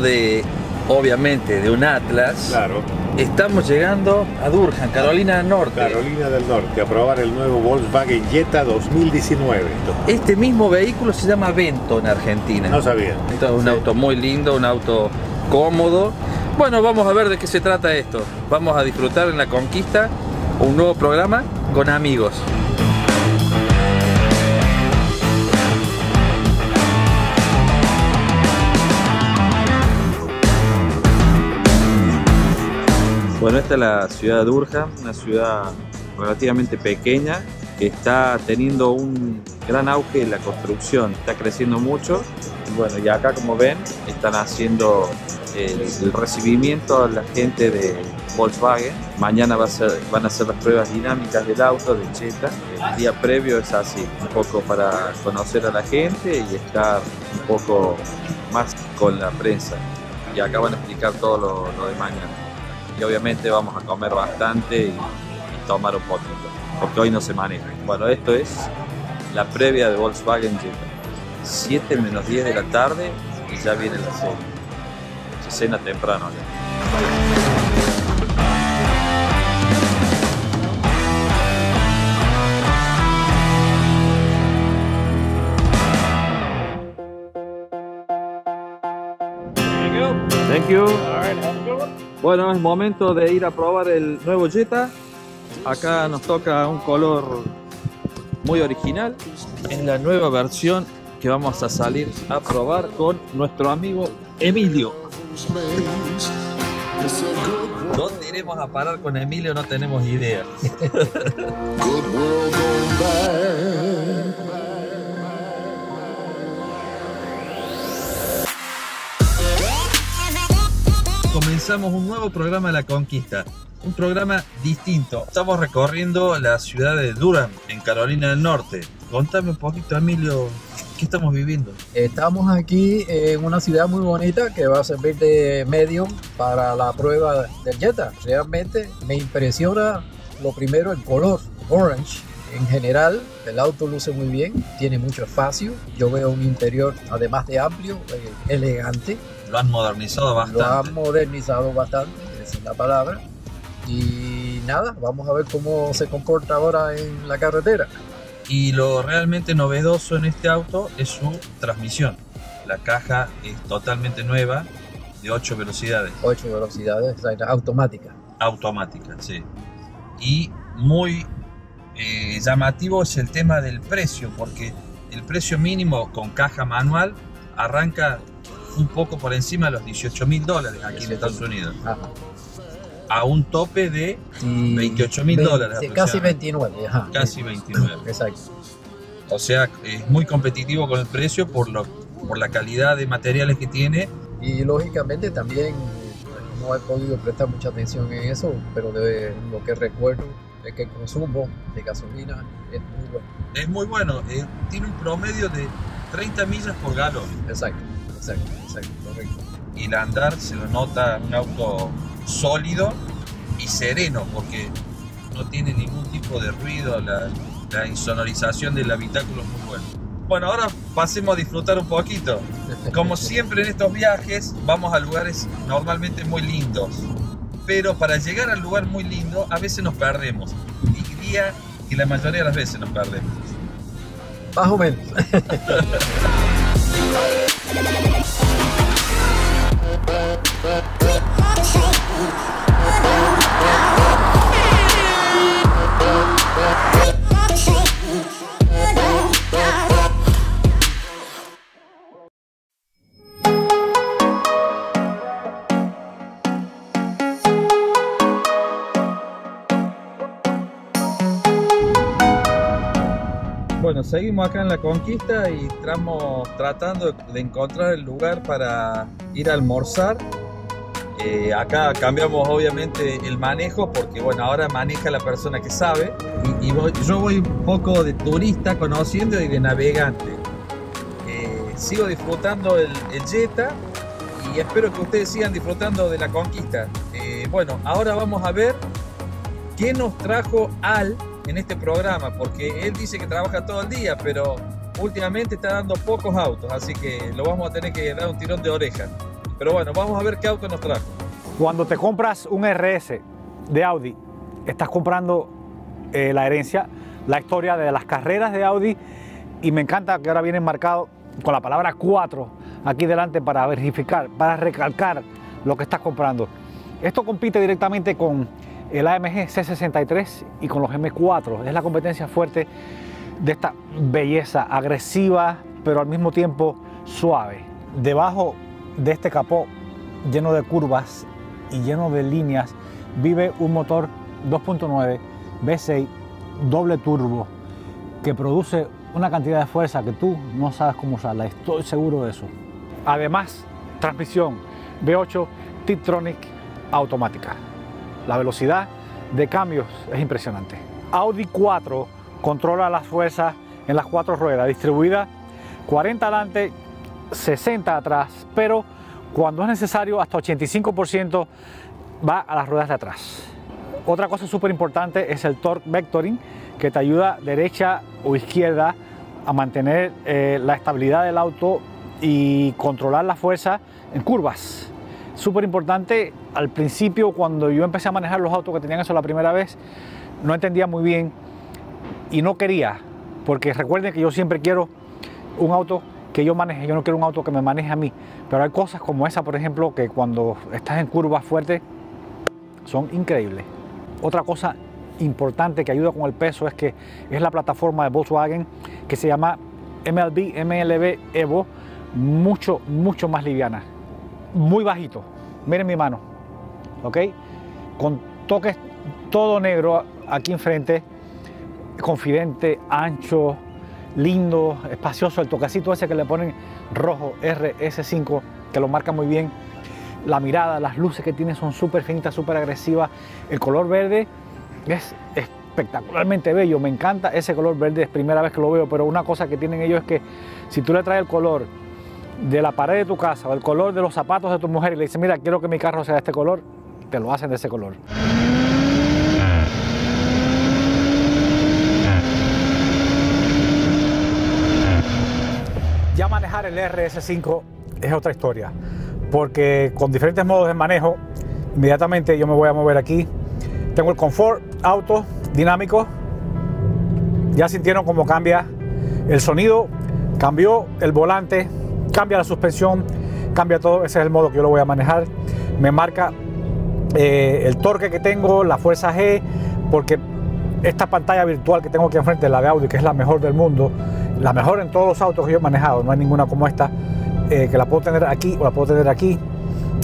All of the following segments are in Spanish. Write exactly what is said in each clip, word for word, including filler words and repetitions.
de, obviamente, de un Atlas, claro, estamos llegando a Durham, Carolina del Norte. Carolina del Norte, a probar el nuevo Volkswagen Jetta dos mil diecinueve. Este mismo vehículo se llama Vento en Argentina. No sabía. Esto es un sí. auto muy lindo, un auto cómodo. Bueno, vamos a ver de qué se trata esto. Vamos a disfrutar en La Conquista un nuevo programa con amigos. Bueno, esta es la ciudad de Durham, una ciudad relativamente pequeña que está teniendo un gran auge en la construcción, está creciendo mucho. Bueno, y acá, como ven, están haciendo el, el recibimiento a la gente de Volkswagen. Mañana va a ser, van a hacer las pruebas dinámicas del auto de Jetta. El día previo es así, un poco para conocer a la gente y estar un poco más con la prensa. Y acá van a explicar todo lo, lo de mañana. Y obviamente vamos a comer bastante y, y tomar un poquito, porque hoy no se maneja. Bueno, esto es la previa de Volkswagen Jetta. siete menos diez de la tarde y ya viene la cena. Se cena temprano ya. Thank you. Bueno, es momento de ir a probar el nuevo Jetta. Acá nos toca un color muy original. Es la nueva versión que vamos a salir a probar con nuestro amigo Emilio. ¿Dónde iremos a parar con Emilio? No tenemos idea. Comenzamos un nuevo programa de La Conquista, un programa distinto. Estamos recorriendo la ciudad de Durham, en Carolina del Norte. Contame un poquito, Emilio, ¿qué estamos viviendo? Estamos aquí en una ciudad muy bonita que va a servir de medio para la prueba del Jetta. Realmente me impresiona lo primero el color, orange. En general, el auto luce muy bien, tiene mucho espacio. Yo veo un interior, además de amplio, elegante. Lo han modernizado bastante. Lo han modernizado bastante, esa es la palabra. Y nada, vamos a ver cómo se comporta ahora en la carretera. Y lo realmente novedoso en este auto es su transmisión. La caja es totalmente nueva, de ocho velocidades. ocho velocidades, automática. Automática, sí. Y muy eh, llamativo es el tema del precio, porque el precio mínimo con caja manual arranca un poco por encima de los dieciocho mil dólares aquí en Estados Unidos. Ajá. A un tope de veintiocho mil dólares. Casi veintinueve. Ajá. Casi veintinueve. Exacto. O sea, es muy competitivo con el precio por, lo, por la calidad de materiales que tiene. Y lógicamente también no he podido prestar mucha atención en eso, pero de lo que recuerdo es que el consumo de gasolina es muy bueno. Es muy bueno. Eh, tiene un promedio de treinta millas por galón. Exacto. Exacto, exacto, correcto. Y el andar se lo nota un auto sólido y sereno, porque no tiene ningún tipo de ruido, la, la insonorización del habitáculo es muy buena. Bueno, ahora pasemos a disfrutar un poquito. Como siempre en estos viajes, vamos a lugares normalmente muy lindos, pero para llegar al lugar muy lindo, a veces nos perdemos. Diría que la mayoría de las veces nos perdemos. Más o menos. Bueno, seguimos acá en La Conquista y estamos tratando de encontrar el lugar para ir a almorzar. Eh, acá cambiamos obviamente el manejo porque, bueno, ahora maneja la persona que sabe. Y, y voy, yo voy un poco de turista conociendo y de navegante. Eh, sigo disfrutando el, el Jetta y espero que ustedes sigan disfrutando de La Conquista. Eh, bueno, ahora vamos a ver qué nos trajo Al en este programa, porque él dice que trabaja todo el día, pero últimamente está dando pocos autos, así que lo vamos a tener que dar un tirón de oreja. Pero bueno, vamos a ver qué auto nos trajo. Cuando te compras un R S de Audi, estás comprando eh, la herencia, la historia de las carreras de Audi, y me encanta que ahora vienen marcados con la palabra cuatro aquí delante para verificar, para recalcar lo que estás comprando. Esto compite directamente con el A M G C sesenta y tres y con los M cuatro. Es la competencia fuerte de esta belleza agresiva, pero al mismo tiempo suave. Debajo de este capó lleno de curvas y lleno de líneas vive un motor dos punto nueve V seis doble turbo que produce una cantidad de fuerza que tú no sabes cómo usarla, estoy seguro de eso. Además, transmisión V ocho Tiptronic automática. La velocidad de cambios es impresionante. Audi cuatro controla las fuerzas en las cuatro ruedas, distribuida cuarenta adelante, sesenta atrás, pero cuando es necesario hasta ochenta y cinco por ciento va a las ruedas de atrás. Otra cosa súper importante es el torque vectoring, que te ayuda derecha o izquierda a mantener eh, la estabilidad del auto y controlar la fuerza en curvas. Súper importante. Al principio, cuando yo empecé a manejar los autos que tenían eso la primera vez, no entendía muy bien y no quería, porque recuerden que yo siempre quiero un auto que yo maneje, yo no quiero un auto que me maneje a mí, pero hay cosas como esa, por ejemplo, que cuando estás en curvas fuertes son increíbles. Otra cosa importante que ayuda con el peso es que es la plataforma de Volkswagen que se llama M L B Evo, mucho, mucho más liviana, muy bajito. Miren mi mano, ok, con toques todo negro aquí enfrente, confidente, ancho, lindo, espacioso, el toquecito ese que le ponen rojo R S cinco, que lo marca muy bien. La mirada, las luces que tiene son súper finitas, súper agresivas. El color verde es espectacularmente bello, me encanta ese color verde, es primera vez que lo veo, pero una cosa que tienen ellos es que si tú le traes el color de la pared de tu casa o el color de los zapatos de tu mujer y le dices, mira, quiero que mi carro sea de este color, te lo hacen de ese color. Ya manejar el R S cinco es otra historia, porque con diferentes modos de manejo, inmediatamente yo me voy a mover aquí. Tengo el confort, auto, dinámico. Ya sintieron cómo cambia el sonido, cambió el volante, cambia la suspensión, cambia todo. Ese es el modo que yo lo voy a manejar. Me marca eh, el torque que tengo, la fuerza G, porque esta pantalla virtual que tengo aquí enfrente, la de Audi, que es la mejor del mundo, la mejor en todos los autos que yo he manejado, no hay ninguna como esta, eh, que la puedo tener aquí o la puedo tener aquí.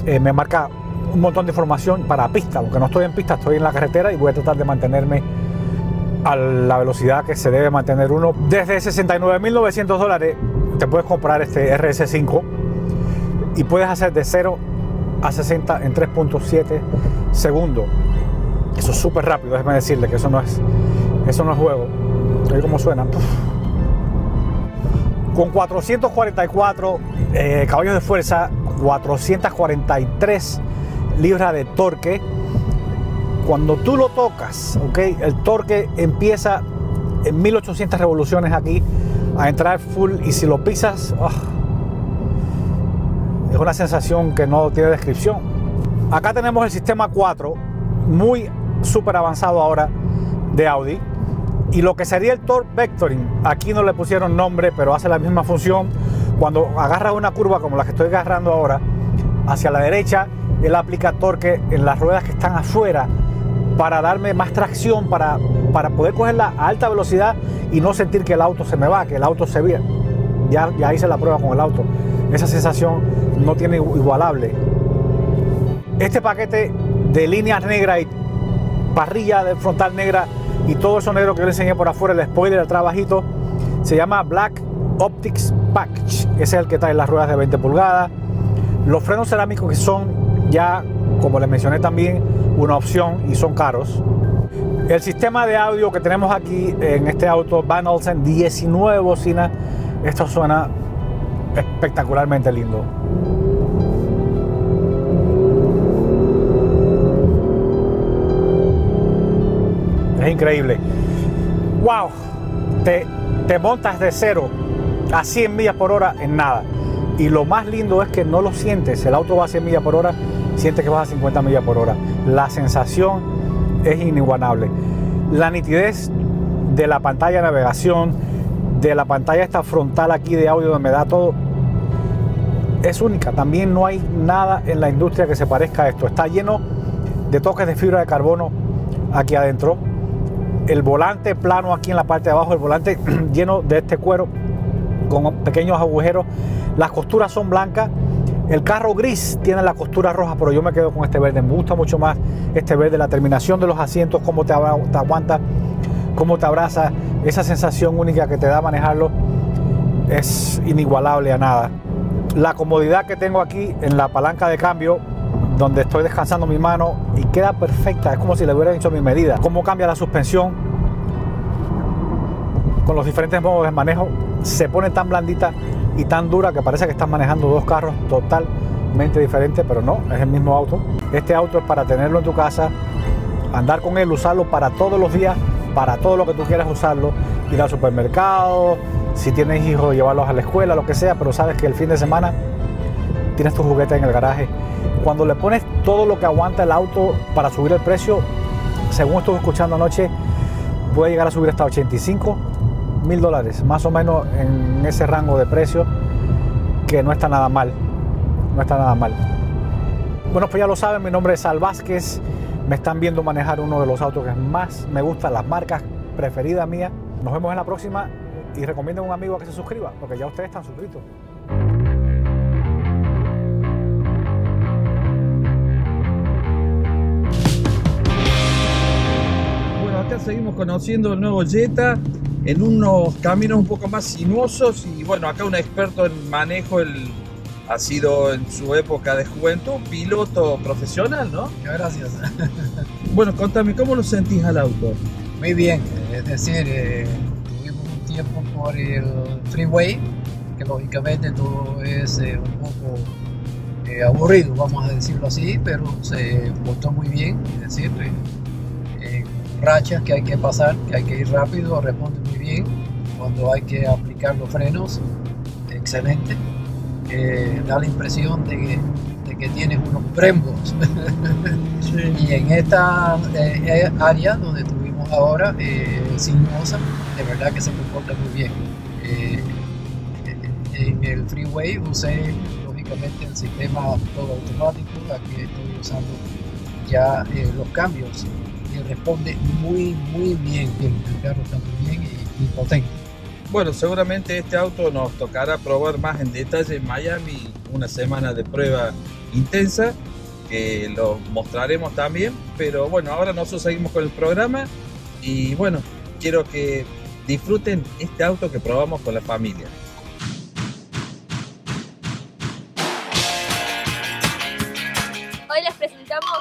Eh, me marca un montón de información para pista, porque no estoy en pista, estoy en la carretera y voy a tratar de mantenerme a la velocidad que se debe mantener uno. Desde sesenta y nueve mil novecientos dólares te puedes comprar este R S cinco y puedes hacer de cero a sesenta en tres punto siete segundos. Eso es súper rápido, déjeme decirle que eso no es, eso no es juego. Oye cómo suena. Puf. Con cuatrocientos cuarenta y cuatro eh, caballos de fuerza, cuatrocientos cuarenta y tres libras de torque. Cuando tú lo tocas, ¿okay? El torque empieza en mil ochocientas revoluciones aquí a entrar full, y si lo pisas, oh, es una sensación que no tiene descripción. Acá tenemos el sistema cuatro, muy súper avanzado ahora de Audi, y lo que sería el torque vectoring, aquí no le pusieron nombre, pero hace la misma función. Cuando agarras una curva como la que estoy agarrando ahora hacia la derecha, él aplica torque en las ruedas que están afuera para darme más tracción, para, para poder cogerla a alta velocidad y no sentir que el auto se me va, que el auto se vira. Ya, ya hice la prueba con el auto, esa sensación no tiene igualable. Este paquete de líneas negras y parrilla de frontal negra y todo eso negro que yo le enseñé por afuera, el spoiler atrás bajito, se llama Black Optics Package. Ese es el que trae las ruedas de veinte pulgadas, los frenos cerámicos que son ya, como les mencioné también, una opción y son caros. El sistema de audio que tenemos aquí en este auto, Van Olsen, diecinueve bocinas. Esto suena espectacularmente lindo. Es increíble. ¡Wow! Te, te montas de cero a cien millas por hora en nada. Y lo más lindo es que no lo sientes. El auto va a cien millas por hora, sientes que vas a cincuenta millas por hora. La sensación es inigualable. La nitidez de la pantalla de navegación, de la pantalla esta frontal aquí de audio donde me da todo, es única. También no hay nada en la industria que se parezca a esto. Está lleno de toques de fibra de carbono aquí adentro. El volante plano aquí en la parte de abajo, el volante lleno de este cuero con pequeños agujeros. Las costuras son blancas. El carro gris tiene la costura roja, pero yo me quedo con este verde. Me gusta mucho más este verde. La terminación de los asientos, cómo te aguanta, cómo te abraza, esa sensación única que te da manejarlo es inigualable a nada. La comodidad que tengo aquí en la palanca de cambio, donde estoy descansando mi mano, y queda perfecta. Es como si le hubieran hecho mi medida. Cómo cambia la suspensión con los diferentes modos de manejo. Se pone tan blandita y tan dura que parece que estás manejando dos carros totalmente diferentes, pero no, es el mismo auto. Este auto es para tenerlo en tu casa, andar con él, usarlo para todos los días, para todo lo que tú quieras usarlo, ir al supermercado, si tienes hijos, llevarlos a la escuela, lo que sea, pero sabes que el fin de semana tienes tus juguetes en el garaje. Cuando le pones todo lo que aguanta el auto para subir el precio, según estuve escuchando anoche, puede llegar a subir hasta ochenta y cinco mil dólares, más o menos en ese rango de precio, que no está nada mal, no está nada mal. Bueno, pues ya lo saben, mi nombre es Al Vázquez, me están viendo manejar uno de los autos que más me gustan, las marcas preferidas mías. Nos vemos en la próxima y recomienden a un amigo a que se suscriba, porque ya ustedes están suscritos. Bueno, acá seguimos conociendo el nuevo Jetta, en unos caminos un poco más sinuosos, y bueno, acá un experto en manejo, él ha sido en su época de juventud piloto profesional, ¿no? Gracias. Bueno, contame, ¿cómo lo sentís al auto? Muy bien, es decir, eh, tuvimos un tiempo por el freeway, que lógicamente todo es eh, un poco eh, aburrido, vamos a decirlo así, pero se portó muy bien, es decir, eh, rachas que hay que pasar, que hay que ir rápido, responde muy bien. Cuando hay que aplicar los frenos, excelente. Eh, da la impresión de que, de que tienes unos brembos. Sí. Y en esta eh, área donde estuvimos ahora, eh, sinuosa, de verdad que se comporta muy bien. Eh, en el freeway usé lógicamente el sistema todo automático, aquí estoy usando ya eh, los cambios. Responde muy muy bien, el carro está muy bien y, y potente. Bueno, seguramente este auto nos tocará probar más en detalle en Miami, una semana de prueba intensa que lo mostraremos también, pero bueno, ahora nosotros seguimos con el programa y bueno, quiero que disfruten este auto que probamos con la familia. Hoy les presentamos...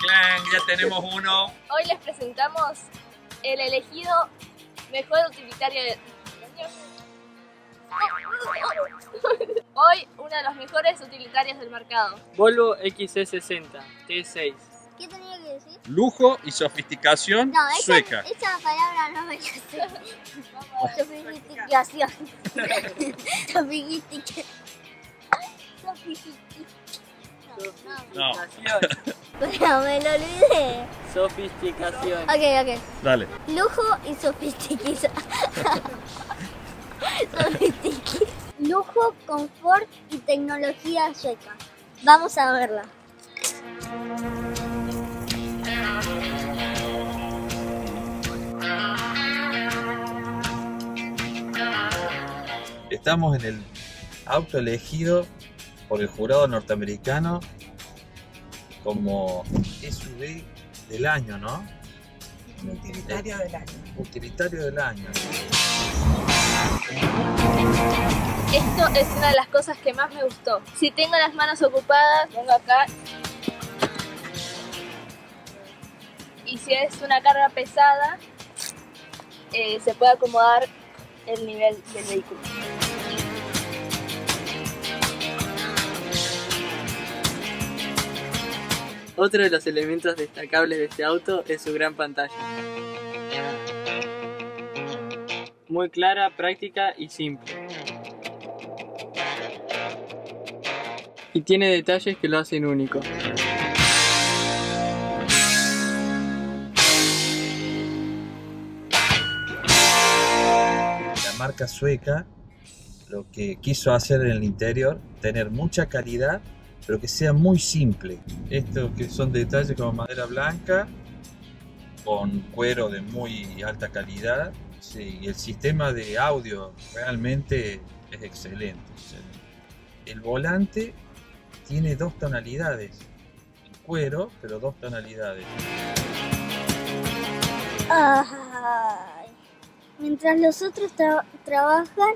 ¡Clan! Ya tenemos uno. Hoy les presentamos el elegido mejor utilitario de... Hoy uno de los mejores utilitarios del mercado. Volvo X C sesenta T seis. ¿Qué tenía que decir? Lujo y sofisticación no, esa, sueca. Esa palabra no me la sé. Sofisticación. Sofisticación. No. Bueno, me lo olvidé. Sofisticación. Ok, ok. Dale. Lujo y sofisticación. Sofisticación. Lujo, confort y tecnología sueca. Vamos a verla. Estamos en el auto elegido por el jurado norteamericano como S U V del año, ¿no? Utilitario del año. Utilitario del año. Esto es una de las cosas que más me gustó. Si tengo las manos ocupadas, pongo acá. Y si es una carga pesada, eh, se puede acomodar el nivel del vehículo. Otro de los elementos destacables de este auto es su gran pantalla. Muy clara, práctica y simple. y tiene detalles que lo hacen único. La marca sueca lo que quiso hacer en el interior, tener mucha calidad, pero que sea muy simple. Estos que son detalles como madera blanca, con cuero de muy alta calidad. Sí, el sistema de audio realmente es excelente. El volante tiene dos tonalidades, el cuero, pero dos tonalidades. Ay, mientras los otros tra trabajan,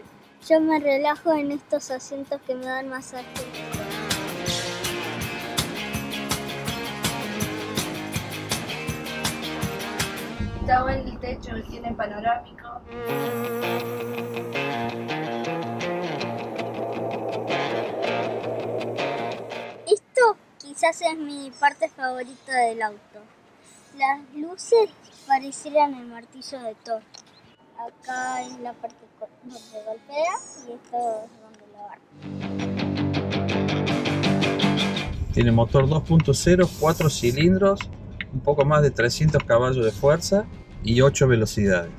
yo me relajo en estos asientos que me dan masaje. Está bueno el techo, tiene panorámico. Esto quizás es mi parte favorita del auto. Las luces parecieran el martillo de Thor. Acá es la parte donde golpea y esto es donde lo agarra. Tiene motor dos punto cero, cuatro cilindros, un poco más de trescientos caballos de fuerza y ocho velocidades.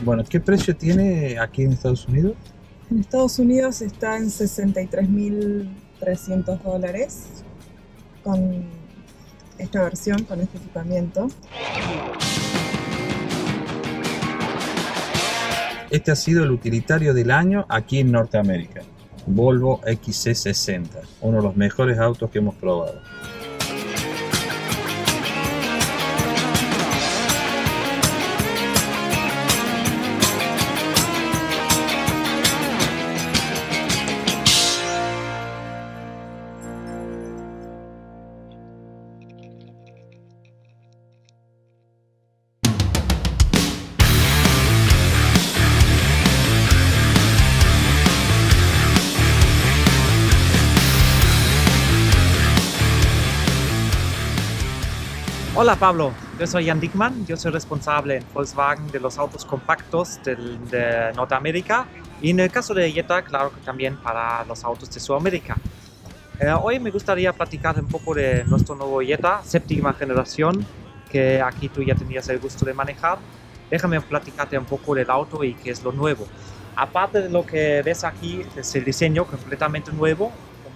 Bueno, ¿qué precio tiene aquí en Estados Unidos? En Estados Unidos está en sesenta y tres mil trescientos dólares con esta versión, con este equipamiento. Este ha sido el utilitario del año aquí en Norteamérica, Volvo X C sesenta, uno de los mejores autos que hemos probado. Hola Pablo, yo soy Jan Dickmann, yo soy responsable en Volkswagen de los autos compactos de, de Norteamérica y en el caso de Jetta, claro que también para los autos de Sudamérica. Eh, hoy me gustaría platicar un poco de nuestro nuevo Jetta, séptima generación, que aquí tú ya tenías el gusto de manejar. Déjame platicarte un poco del auto y qué es lo nuevo. Aparte de lo que ves aquí, es el diseño completamente nuevo,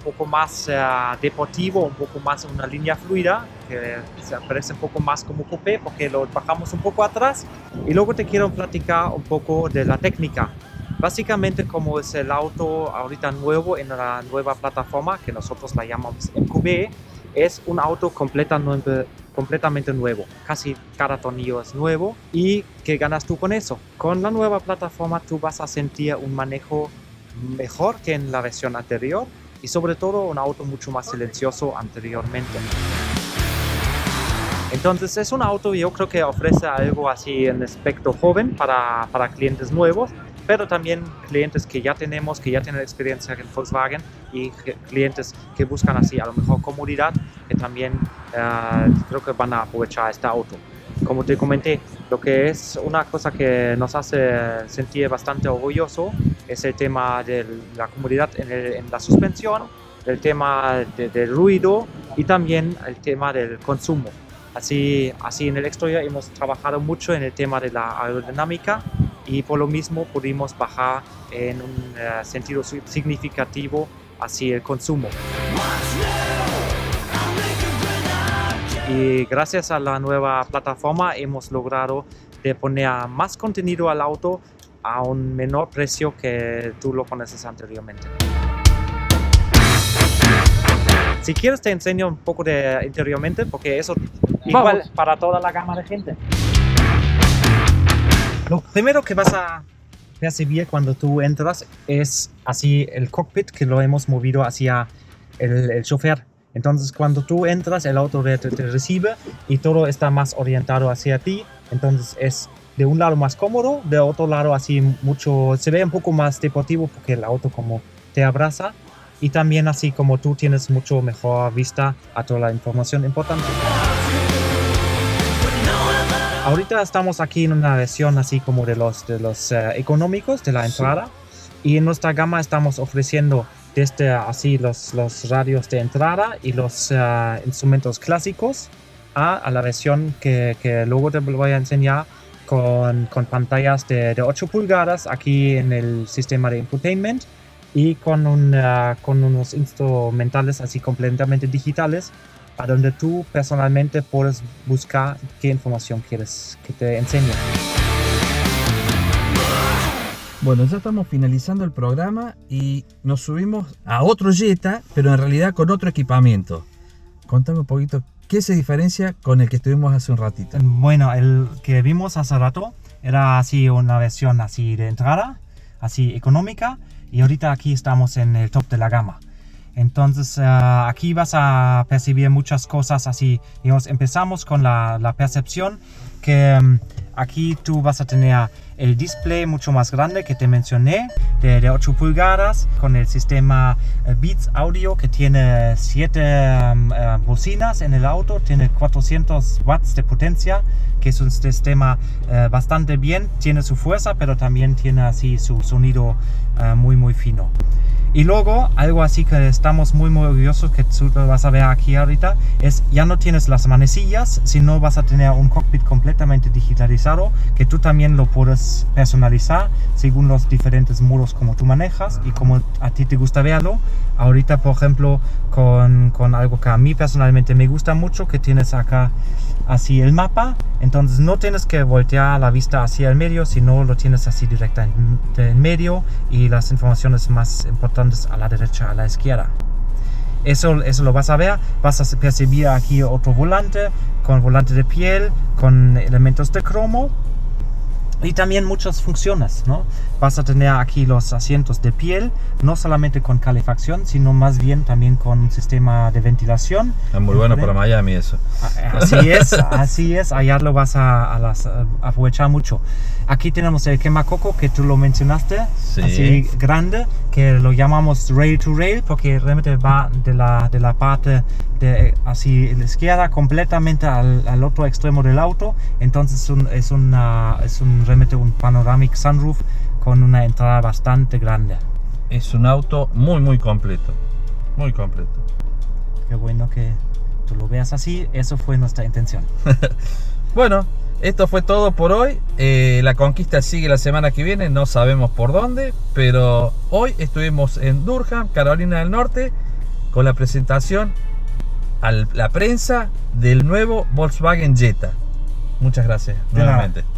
poco más uh, deportivo, un poco más una línea fluida, que se parece un poco más como coupé porque lo bajamos un poco atrás. Y luego te quiero platicar un poco de la técnica. Básicamente como es el auto ahorita nuevo en la nueva plataforma, que nosotros la llamamos M Q B, es un auto completa nuevo, completamente nuevo. Casi cada tornillo es nuevo. ¿Y qué ganas tú con eso? Con la nueva plataforma tú vas a sentir un manejo mejor que en la versión anterior. Y sobre todo un auto mucho más silencioso anteriormente. Entonces es un auto yo creo que ofrece algo así en aspecto joven para, para clientes nuevos, pero también clientes que ya tenemos, que ya tienen experiencia en Volkswagen y clientes que buscan así a lo mejor comodidad, que también eh, creo que van a aprovechar este auto. Como te comenté, lo que es una cosa que nos hace sentir bastante orgulloso es el tema de la comodidad en, el, en la suspensión, el tema de, del ruido y también el tema del consumo. Así, así en el exterior hemos trabajado mucho en el tema de la aerodinámica y por lo mismo pudimos bajar en un uh, sentido significativo así el consumo. Y gracias a la nueva plataforma hemos logrado de poner más contenido al auto a un menor precio que tú lo conoces anteriormente. Si quieres te enseño un poco de interiormente porque eso igual para toda la gama de gente. Lo primero que vas a percibir cuando tú entras es así el cockpit que lo hemos movido hacia el, el chofer. Entonces cuando tú entras el auto te, te recibe y todo está más orientado hacia ti. Entonces es de un lado más cómodo, de otro lado así mucho, se ve un poco más deportivo porque el auto como te abraza. Y también así como tú tienes mucho mejor vista a toda la información importante. Ahorita estamos aquí en una versión así como de los, de los eh, económicos de la entrada. Sí. Y en nuestra gama estamos ofreciendo desde así los, los radios de entrada y los uh, instrumentos clásicos a, a la versión que, que luego te voy a enseñar con, con pantallas de, de ocho pulgadas aquí en el sistema de infotainment y con, una, con unos instrumentales así completamente digitales, a donde tú personalmente puedes buscar qué información quieres que te enseñe. Bueno, ya estamos finalizando el programa y nos subimos a otro Jetta, pero en realidad con otro equipamiento. Contame un poquito, ¿qué se diferencia con el que estuvimos hace un ratito? Bueno, el que vimos hace rato era así una versión así de entrada, así económica, y ahorita aquí estamos en el top de la gama. Entonces uh, aquí vas a percibir muchas cosas así. Digamos, empezamos con la, la percepción que um, aquí tú vas a tener el display mucho más grande que te mencioné, de, de ocho pulgadas, con el sistema Beats Audio que tiene siete um, uh, bocinas en el auto, tiene cuatrocientos watts de potencia, que es un sistema uh, bastante bien, tiene su fuerza pero también tiene así su sonido uh, muy muy fino. Y luego, algo así que estamos muy muy orgullosos, que tú vas a ver aquí ahorita, es ya no tienes las manecillas, sino vas a tener un cockpit completamente digitalizado, que tú también lo puedes personalizar según los diferentes modos como tú manejas y como a ti te gusta verlo. Ahorita, por ejemplo, con, con algo que a mí personalmente me gusta mucho, que tienes acá así el mapa, entonces no tienes que voltear la vista hacia el medio, sino lo tienes así directamente en medio y las informaciones más importantes a la derecha, a la izquierda. Eso, eso lo vas a ver. Vas a percibir aquí otro volante, con volante de piel, con elementos de cromo y también muchas funciones, ¿no? Vas a tener aquí los asientos de piel, no solamente con calefacción, sino más bien también con un sistema de ventilación. Es muy bueno para Miami eso. Así es, así es. Allá lo vas a, a, las, a aprovechar mucho. Aquí tenemos el quemacoco que tú lo mencionaste, sí. Así grande, que lo llamamos rail to rail porque realmente va de la, de la parte de así la izquierda completamente al, al otro extremo del auto. Entonces es un, es una, es un, realmente un panoramic sunroof con una entrada bastante grande. Es un auto muy muy completo, muy completo. Qué bueno que tú lo veas así, eso fue nuestra intención. Bueno, esto fue todo por hoy. Eh, la Conquista sigue la semana que viene, no sabemos por dónde, pero hoy estuvimos en Durham, Carolina del Norte, con la presentación a la prensa del nuevo Volkswagen Jetta. Muchas gracias nuevamente.